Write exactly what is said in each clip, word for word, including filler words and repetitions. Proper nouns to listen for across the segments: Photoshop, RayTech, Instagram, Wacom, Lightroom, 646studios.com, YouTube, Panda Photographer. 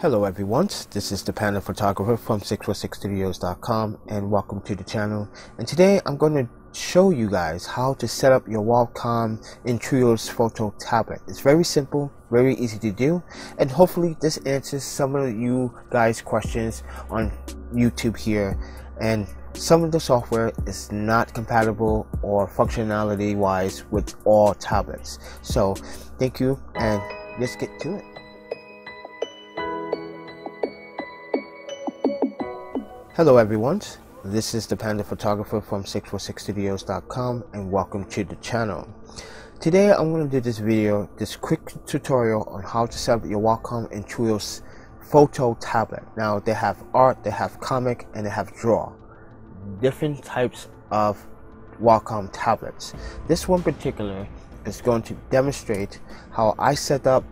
Hello everyone, this is the Panda Photographer from six four six studios dot com and welcome to the channel. And today I'm going to show you guys how to set up your Wacom Intuos photo tablet. It's very simple, very easy to do, and hopefully this answers some of you guys' questions on YouTube here. And some of the software is not compatible or functionality wise with all tablets. So thank you and let's get to it. Hello everyone, this is the Panda Photographer from six four six studios dot com and welcome to the channel. Today I'm going to do this video, this quick tutorial on how to set up your Wacom Intuos photo tablet. Now they have art, they have comic, and they have draw. Different types of Wacom tablets. This one in particular is going to demonstrate how I set up,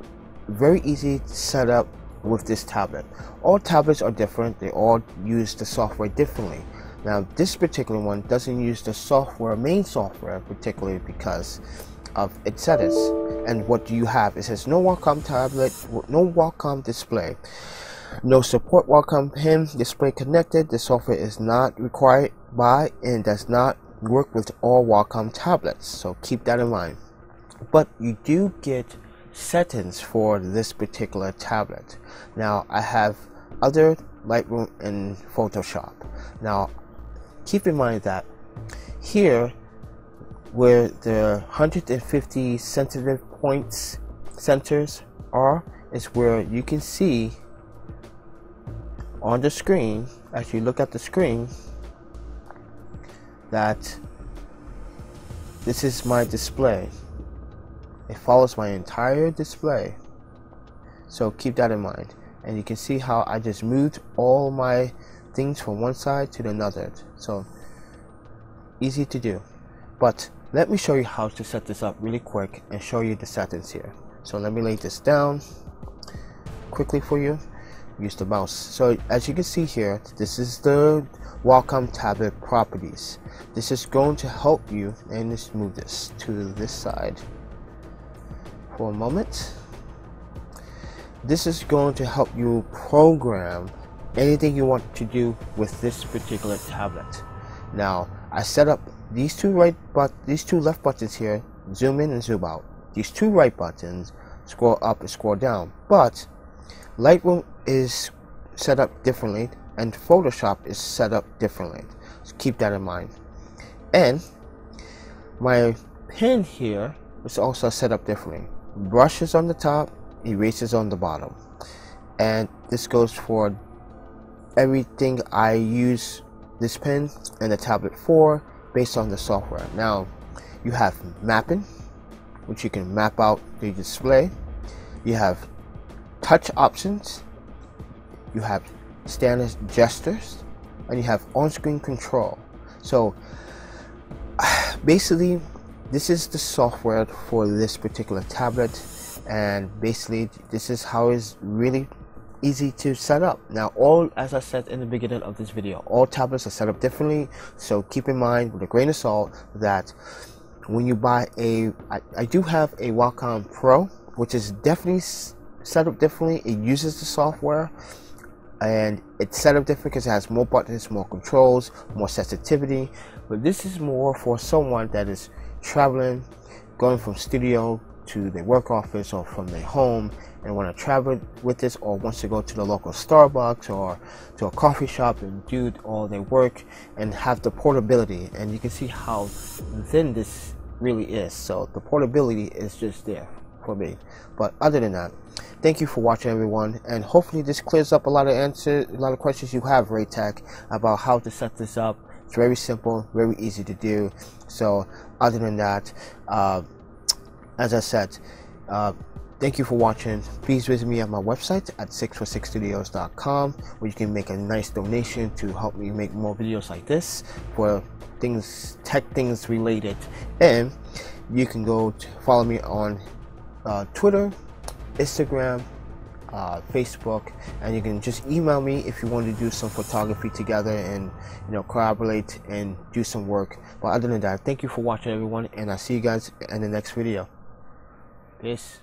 very easy to set up with this tablet. All tablets are different, they all use the software differently. Now this particular one doesn't use the software, main software particularly, because of its settings and what you have. It says no Wacom tablet, no Wacom display, no support Wacom pin display connected. The software is not required by and does not work with all Wacom tablets, so keep that in mind. But you do get settings for this particular tablet. Now I have other Lightroom and Photoshop. Now keep in mind that here where the one hundred fifty sensitive points centers are is where you can see on the screen, as you look at the screen, that this is my display. It follows my entire display, so keep that in mind. And you can see how I just moved all my things from one side to another, so easy to do. But let me show you how to set this up really quick and show you the settings here. So let me lay this down quickly for you. Use the mouse. So as you can see here, this is the Wacom tablet properties. This is going to help you, and let's move this to this side for a moment. This is going to help you program anything you want to do with this particular tablet. Now I set up these two right but these two left buttons here, zoom in and zoom out. These two right buttons, scroll up and scroll down. But Lightroom is set up differently and Photoshop is set up differently, so keep that in mind. And my pen here is also set up differently. Brushes on the top, erasers on the bottom. And this goes for everything I use this pen and the tablet for based on the software. Now you have mapping, which you can map out the display. You have touch options, you have standard gestures, and you have on-screen control. So basically this is the software for this particular tablet, and basically this is how it's really easy to set up. Now all, as I said in the beginning of this video, all tablets are set up differently, so keep in mind with a grain of salt that when you buy a, I, I do have a Wacom Pro, which is definitely set up differently. It uses the software and it's set up different because it has more buttons, more controls, more sensitivity. But this is more for someone that is traveling, going from studio to their work office or from their home and want to travel with this, or wants to go to the local Starbucks or to a coffee shop and do all their work and have the portability. And you can see how thin this really is, so the portability is just there for me. But other than that, thank you for watching everyone, and hopefully this clears up a lot of answers, a lot of questions you have, RayTech, about how to set this up. It's very simple, very easy to do. So other than that, uh, as I said, uh, thank you for watching. Please visit me at my website at six four six studios dot com, where you can make a nice donation to help me make more videos like this for things, tech things related. And you can go to follow me on Uh, Twitter, Instagram, uh, Facebook, and you can just email me if you want to do some photography together and, you know, collaborate and do some work. But other than that, thank you for watching everyone, and I'll see you guys in the next video. Peace.